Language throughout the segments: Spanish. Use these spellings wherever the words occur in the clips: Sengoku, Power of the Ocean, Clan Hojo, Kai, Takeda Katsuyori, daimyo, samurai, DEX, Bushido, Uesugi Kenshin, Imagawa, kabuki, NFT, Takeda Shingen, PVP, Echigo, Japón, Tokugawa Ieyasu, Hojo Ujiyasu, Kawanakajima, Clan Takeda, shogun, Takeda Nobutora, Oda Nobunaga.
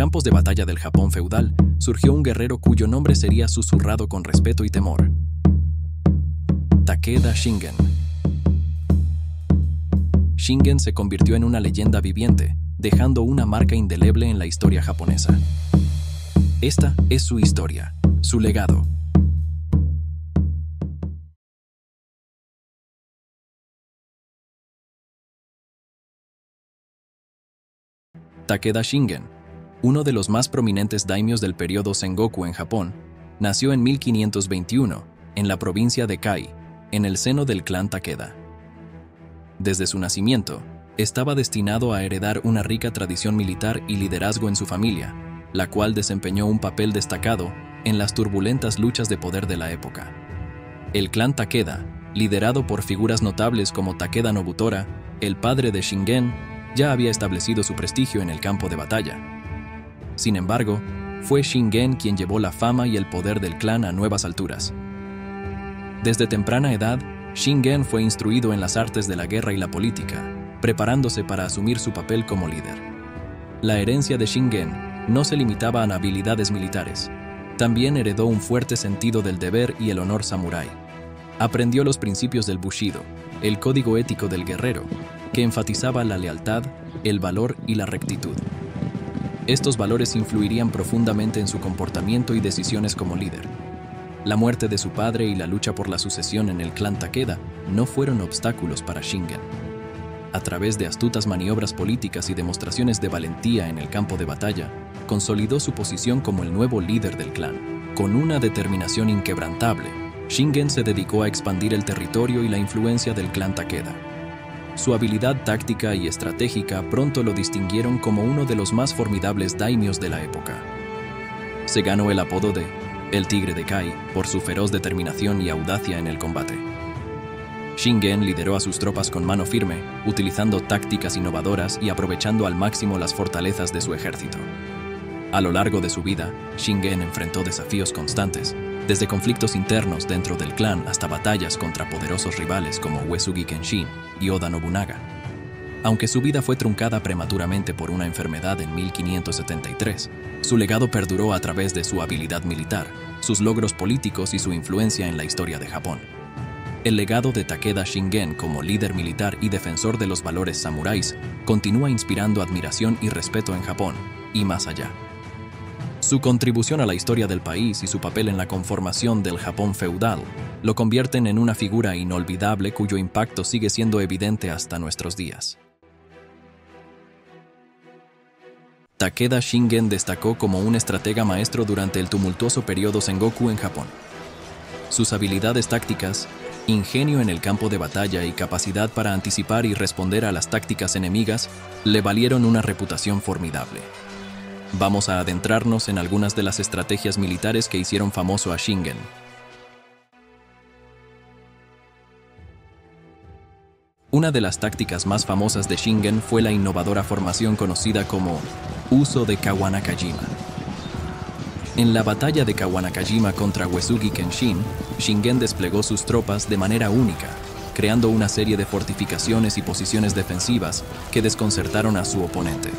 campos de batalla del Japón feudal, surgió un guerrero cuyo nombre sería susurrado con respeto y temor: Takeda Shingen. Shingen se convirtió en una leyenda viviente, dejando una marca indeleble en la historia japonesa. Esta es su historia, su legado. Takeda Shingen, uno de los más prominentes daimios del periodo Sengoku en Japón, nació en 1521, en la provincia de Kai, en el seno del clan Takeda. Desde su nacimiento, estaba destinado a heredar una rica tradición militar y liderazgo en su familia, la cual desempeñó un papel destacado en las turbulentas luchas de poder de la época. El clan Takeda, liderado por figuras notables como Takeda Nobutora, el padre de Shingen, ya había establecido su prestigio en el campo de batalla. Sin embargo, fue Shingen quien llevó la fama y el poder del clan a nuevas alturas. Desde temprana edad, Shingen fue instruido en las artes de la guerra y la política, preparándose para asumir su papel como líder. La herencia de Shingen no se limitaba a habilidades militares. También heredó un fuerte sentido del deber y el honor samurái. Aprendió los principios del Bushido, el código ético del guerrero, que enfatizaba la lealtad, el valor y la rectitud. Estos valores influirían profundamente en su comportamiento y decisiones como líder. La muerte de su padre y la lucha por la sucesión en el clan Takeda no fueron obstáculos para Shingen. A través de astutas maniobras políticas y demostraciones de valentía en el campo de batalla, consolidó su posición como el nuevo líder del clan. Con una determinación inquebrantable, Shingen se dedicó a expandir el territorio y la influencia del clan Takeda. Su habilidad táctica y estratégica pronto lo distinguieron como uno de los más formidables daimios de la época. Se ganó el apodo de El Tigre de Kai por su feroz determinación y audacia en el combate. Shingen lideró a sus tropas con mano firme, utilizando tácticas innovadoras y aprovechando al máximo las fortalezas de su ejército. A lo largo de su vida, Shingen enfrentó desafíos constantes, desde conflictos internos dentro del clan hasta batallas contra poderosos rivales como Uesugi Kenshin y Oda Nobunaga. Aunque su vida fue truncada prematuramente por una enfermedad en 1573, su legado perduró a través de su habilidad militar, sus logros políticos y su influencia en la historia de Japón. El legado de Takeda Shingen como líder militar y defensor de los valores samuráis continúa inspirando admiración y respeto en Japón y más allá. Su contribución a la historia del país y su papel en la conformación del Japón feudal lo convierten en una figura inolvidable cuyo impacto sigue siendo evidente hasta nuestros días. Takeda Shingen destacó como un estratega maestro durante el tumultuoso periodo Sengoku en Japón. Sus habilidades tácticas, ingenio en el campo de batalla y capacidad para anticipar y responder a las tácticas enemigas le valieron una reputación formidable. Vamos a adentrarnos en algunas de las estrategias militares que hicieron famoso a Shingen. Una de las tácticas más famosas de Shingen fue la innovadora formación conocida como uso de Kawanakajima. En la batalla de Kawanakajima contra Uesugi Kenshin, Shingen desplegó sus tropas de manera única, creando una serie de fortificaciones y posiciones defensivas que desconcertaron a su oponente.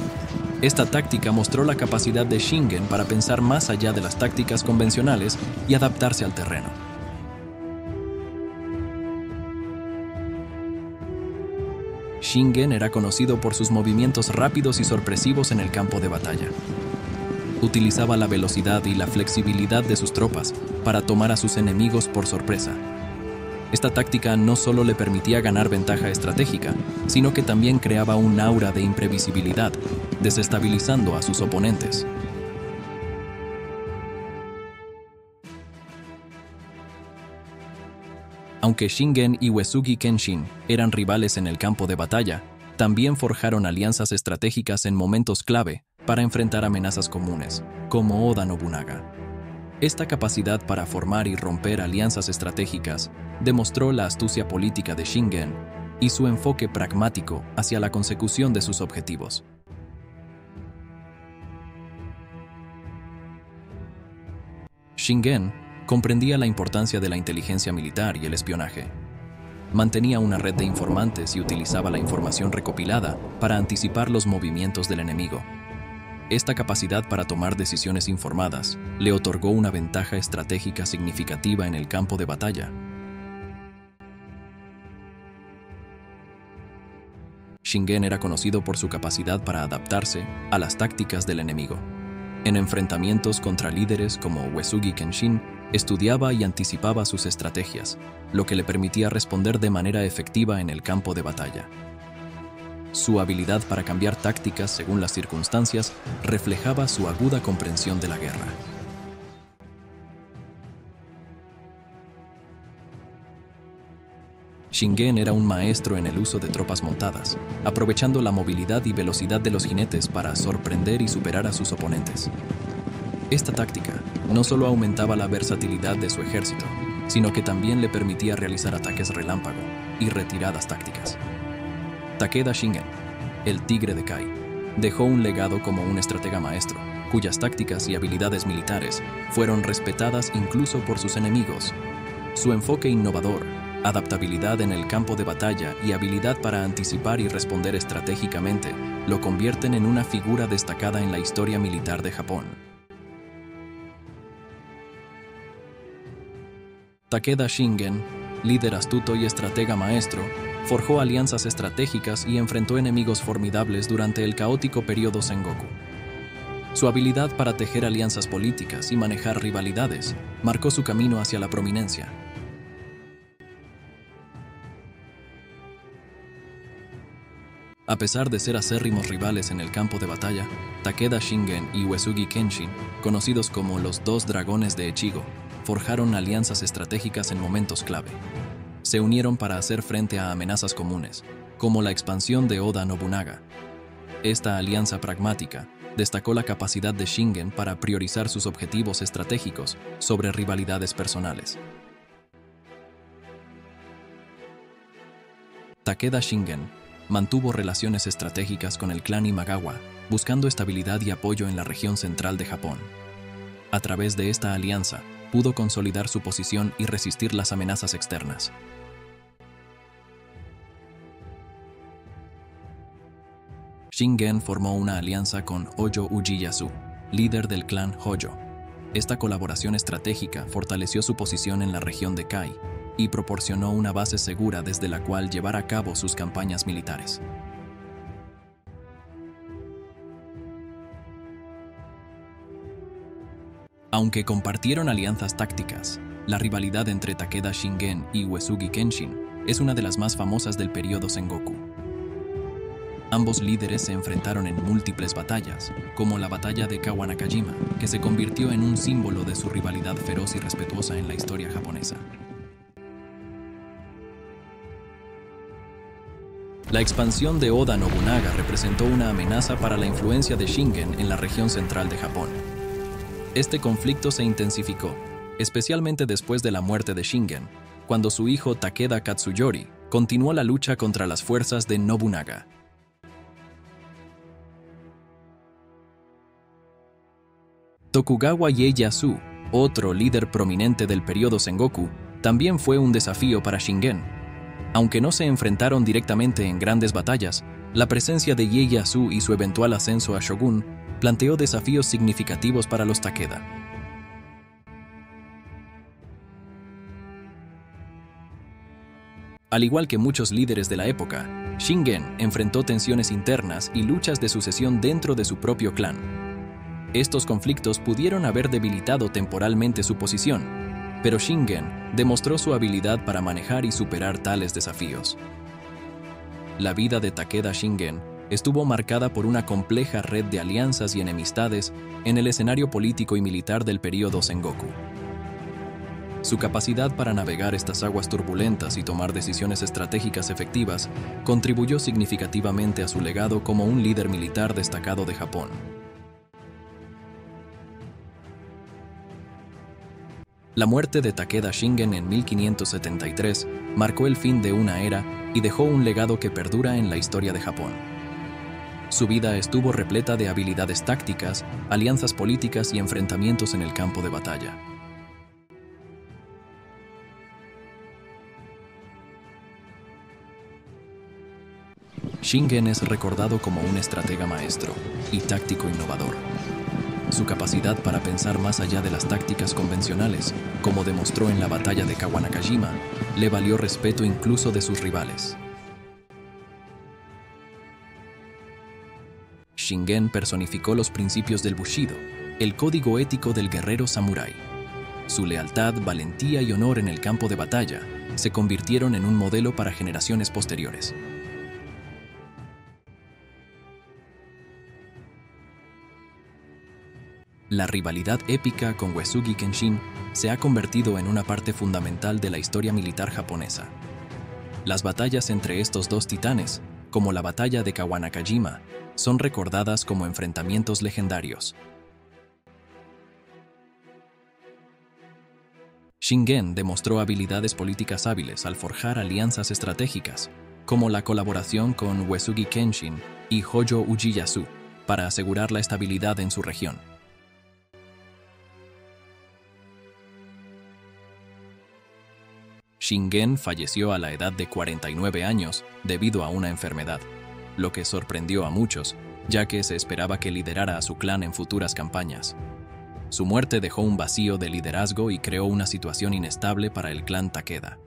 Esta táctica mostró la capacidad de Shingen para pensar más allá de las tácticas convencionales y adaptarse al terreno. Shingen era conocido por sus movimientos rápidos y sorpresivos en el campo de batalla. Utilizaba la velocidad y la flexibilidad de sus tropas para tomar a sus enemigos por sorpresa. Esta táctica no solo le permitía ganar ventaja estratégica, sino que también creaba un aura de imprevisibilidad, desestabilizando a sus oponentes. Aunque Shingen y Uesugi Kenshin eran rivales en el campo de batalla, también forjaron alianzas estratégicas en momentos clave para enfrentar amenazas comunes, como Oda Nobunaga. Esta capacidad para formar y romper alianzas estratégicas demostró la astucia política de Shingen y su enfoque pragmático hacia la consecución de sus objetivos. Shingen comprendía la importancia de la inteligencia militar y el espionaje. Mantenía una red de informantes y utilizaba la información recopilada para anticipar los movimientos del enemigo. Esta capacidad para tomar decisiones informadas le otorgó una ventaja estratégica significativa en el campo de batalla. Shingen era conocido por su capacidad para adaptarse a las tácticas del enemigo. En enfrentamientos contra líderes como Uesugi Kenshin, estudiaba y anticipaba sus estrategias, lo que le permitía responder de manera efectiva en el campo de batalla. Su habilidad para cambiar tácticas según las circunstancias reflejaba su aguda comprensión de la guerra. Shingen era un maestro en el uso de tropas montadas, aprovechando la movilidad y velocidad de los jinetes para sorprender y superar a sus oponentes. Esta táctica no solo aumentaba la versatilidad de su ejército, sino que también le permitía realizar ataques relámpago y retiradas tácticas. Takeda Shingen, el tigre de Kai, dejó un legado como un estratega maestro, cuyas tácticas y habilidades militares fueron respetadas incluso por sus enemigos. Su enfoque innovador, adaptabilidad en el campo de batalla y habilidad para anticipar y responder estratégicamente lo convierten en una figura destacada en la historia militar de Japón. Takeda Shingen, líder astuto y estratega maestro, forjó alianzas estratégicas y enfrentó enemigos formidables durante el caótico periodo Sengoku. Su habilidad para tejer alianzas políticas y manejar rivalidades marcó su camino hacia la prominencia. A pesar de ser acérrimos rivales en el campo de batalla, Takeda Shingen y Uesugi Kenshin, conocidos como los dos dragones de Echigo, forjaron alianzas estratégicas en momentos clave. Se unieron para hacer frente a amenazas comunes, como la expansión de Oda Nobunaga. Esta alianza pragmática destacó la capacidad de Shingen para priorizar sus objetivos estratégicos sobre rivalidades personales. Takeda Shingen mantuvo relaciones estratégicas con el clan Imagawa, buscando estabilidad y apoyo en la región central de Japón. A través de esta alianza, pudo consolidar su posición y resistir las amenazas externas. Shingen formó una alianza con Hojo Ujiyasu, líder del clan Hojo. Esta colaboración estratégica fortaleció su posición en la región de Kai y proporcionó una base segura desde la cual llevar a cabo sus campañas militares. Aunque compartieron alianzas tácticas, la rivalidad entre Takeda Shingen y Uesugi Kenshin es una de las más famosas del periodo Sengoku. Ambos líderes se enfrentaron en múltiples batallas, como la batalla de Kawanakajima, que se convirtió en un símbolo de su rivalidad feroz y respetuosa en la historia japonesa. La expansión de Oda Nobunaga representó una amenaza para la influencia de Shingen en la región central de Japón. Este conflicto se intensificó, especialmente después de la muerte de Shingen, cuando su hijo Takeda Katsuyori continuó la lucha contra las fuerzas de Nobunaga. Tokugawa Ieyasu, otro líder prominente del periodo Sengoku, también fue un desafío para Shingen. Aunque no se enfrentaron directamente en grandes batallas, la presencia de Ieyasu y su eventual ascenso a shogun planteó desafíos significativos para los Takeda. Al igual que muchos líderes de la época, Shingen enfrentó tensiones internas y luchas de sucesión dentro de su propio clan. Estos conflictos pudieron haber debilitado temporalmente su posición, pero Shingen demostró su habilidad para manejar y superar tales desafíos. La vida de Takeda Shingen estuvo marcada por una compleja red de alianzas y enemistades en el escenario político y militar del periodo Sengoku. Su capacidad para navegar estas aguas turbulentas y tomar decisiones estratégicas efectivas contribuyó significativamente a su legado como un líder militar destacado de Japón. La muerte de Takeda Shingen en 1573 marcó el fin de una era y dejó un legado que perdura en la historia de Japón. Su vida estuvo repleta de habilidades tácticas, alianzas políticas y enfrentamientos en el campo de batalla. Shingen es recordado como un estratega maestro y táctico innovador. Su capacidad para pensar más allá de las tácticas convencionales, como demostró en la batalla de Kawanakajima, le valió respeto incluso de sus rivales. Shingen personificó los principios del Bushido, el código ético del guerrero samurái. Su lealtad, valentía y honor en el campo de batalla se convirtieron en un modelo para generaciones posteriores. La rivalidad épica con Uesugi Kenshin se ha convertido en una parte fundamental de la historia militar japonesa. Las batallas entre estos dos titanes, como la batalla de Kawanakajima, son recordadas como enfrentamientos legendarios. Shingen demostró habilidades políticas hábiles al forjar alianzas estratégicas, como la colaboración con Uesugi Kenshin y Hojo Ujiyasu, para asegurar la estabilidad en su región. Shingen falleció a la edad de 49 años debido a una enfermedad, lo que sorprendió a muchos, ya que se esperaba que liderara a su clan en futuras campañas. Su muerte dejó un vacío de liderazgo y creó una situación inestable para el clan Takeda.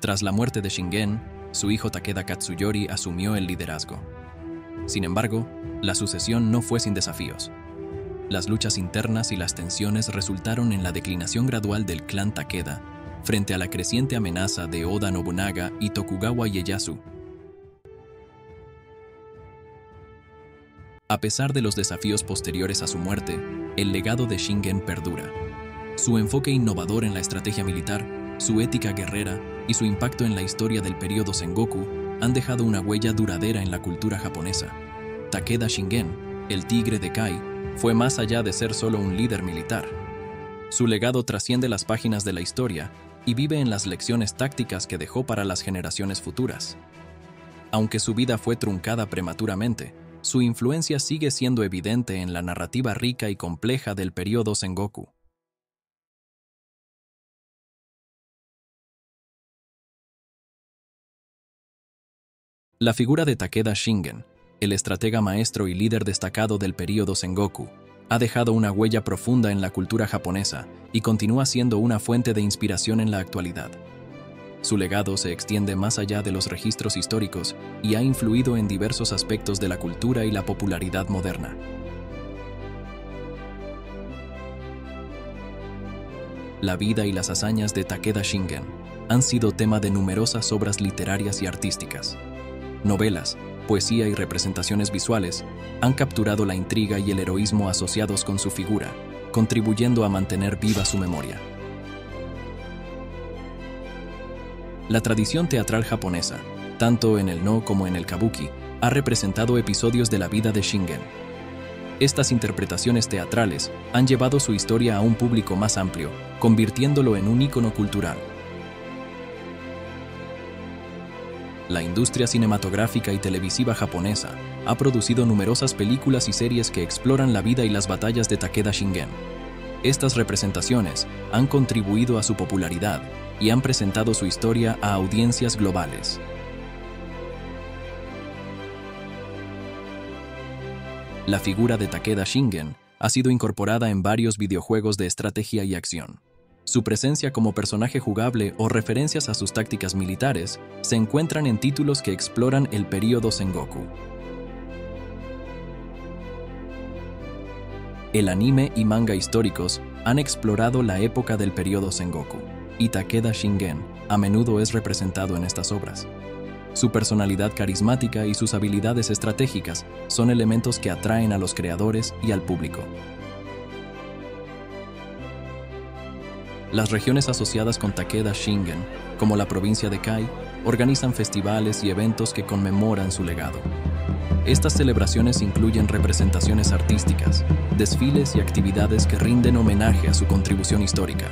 Tras la muerte de Shingen, su hijo Takeda Katsuyori asumió el liderazgo. Sin embargo, la sucesión no fue sin desafíos. Las luchas internas y las tensiones resultaron en la declinación gradual del clan Takeda frente a la creciente amenaza de Oda Nobunaga y Tokugawa Ieyasu. A pesar de los desafíos posteriores a su muerte, el legado de Shingen perdura. Su enfoque innovador en la estrategia militar, su ética guerrera y su impacto en la historia del período Sengoku han dejado una huella duradera en la cultura japonesa. Takeda Shingen, el tigre de Kai, fue más allá de ser solo un líder militar. Su legado trasciende las páginas de la historia y vive en las lecciones tácticas que dejó para las generaciones futuras. Aunque su vida fue truncada prematuramente, su influencia sigue siendo evidente en la narrativa rica y compleja del período Sengoku. La figura de Takeda Shingen, el estratega maestro y líder destacado del período Sengoku, ha dejado una huella profunda en la cultura japonesa y continúa siendo una fuente de inspiración en la actualidad. Su legado se extiende más allá de los registros históricos y ha influido en diversos aspectos de la cultura y la popularidad moderna. La vida y las hazañas de Takeda Shingen han sido tema de numerosas obras literarias y artísticas. Novelas, poesía y representaciones visuales han capturado la intriga y el heroísmo asociados con su figura, contribuyendo a mantener viva su memoria. La tradición teatral japonesa, tanto en el no como en el kabuki, ha representado episodios de la vida de Shingen. Estas interpretaciones teatrales han llevado su historia a un público más amplio, convirtiéndolo en un ícono cultural. La industria cinematográfica y televisiva japonesa ha producido numerosas películas y series que exploran la vida y las batallas de Takeda Shingen. Estas representaciones han contribuido a su popularidad y han presentado su historia a audiencias globales. La figura de Takeda Shingen ha sido incorporada en varios videojuegos de estrategia y acción. Su presencia como personaje jugable o referencias a sus tácticas militares se encuentran en títulos que exploran el período Sengoku. El anime y manga históricos han explorado la época del período Sengoku, y Takeda Shingen a menudo es representado en estas obras. Su personalidad carismática y sus habilidades estratégicas son elementos que atraen a los creadores y al público. Las regiones asociadas con Takeda Shingen, como la provincia de Kai, organizan festivales y eventos que conmemoran su legado. Estas celebraciones incluyen representaciones artísticas, desfiles y actividades que rinden homenaje a su contribución histórica.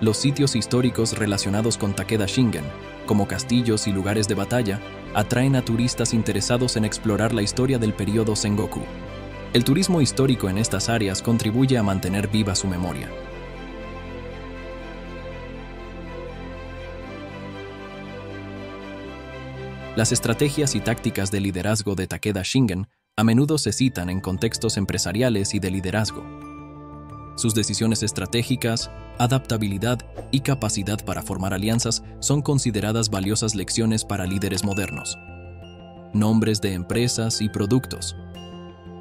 Los sitios históricos relacionados con Takeda Shingen, como castillos y lugares de batalla, atraen a turistas interesados en explorar la historia del período Sengoku. El turismo histórico en estas áreas contribuye a mantener viva su memoria. Las estrategias y tácticas de liderazgo de Takeda Shingen a menudo se citan en contextos empresariales y de liderazgo. Sus decisiones estratégicas, adaptabilidad y capacidad para formar alianzas son consideradas valiosas lecciones para líderes modernos. Nombres de empresas y productos.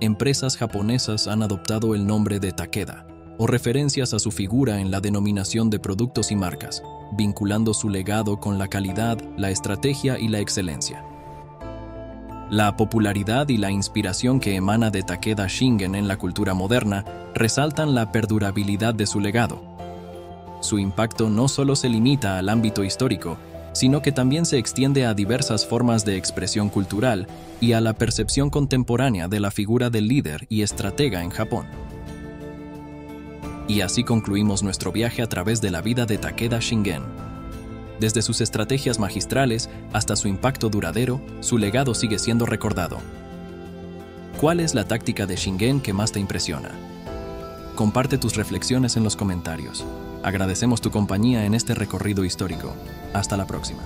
Empresas japonesas han adoptado el nombre de Takeda, o referencias a su figura en la denominación de productos y marcas, vinculando su legado con la calidad, la estrategia y la excelencia. La popularidad y la inspiración que emana de Takeda Shingen en la cultura moderna resaltan la perdurabilidad de su legado. Su impacto no solo se limita al ámbito histórico, sino que también se extiende a diversas formas de expresión cultural y a la percepción contemporánea de la figura del líder y estratega en Japón. Y así concluimos nuestro viaje a través de la vida de Takeda Shingen. Desde sus estrategias magistrales hasta su impacto duradero, su legado sigue siendo recordado. ¿Cuál es la táctica de Shingen que más te impresiona? Comparte tus reflexiones en los comentarios. Agradecemos tu compañía en este recorrido histórico. Hasta la próxima.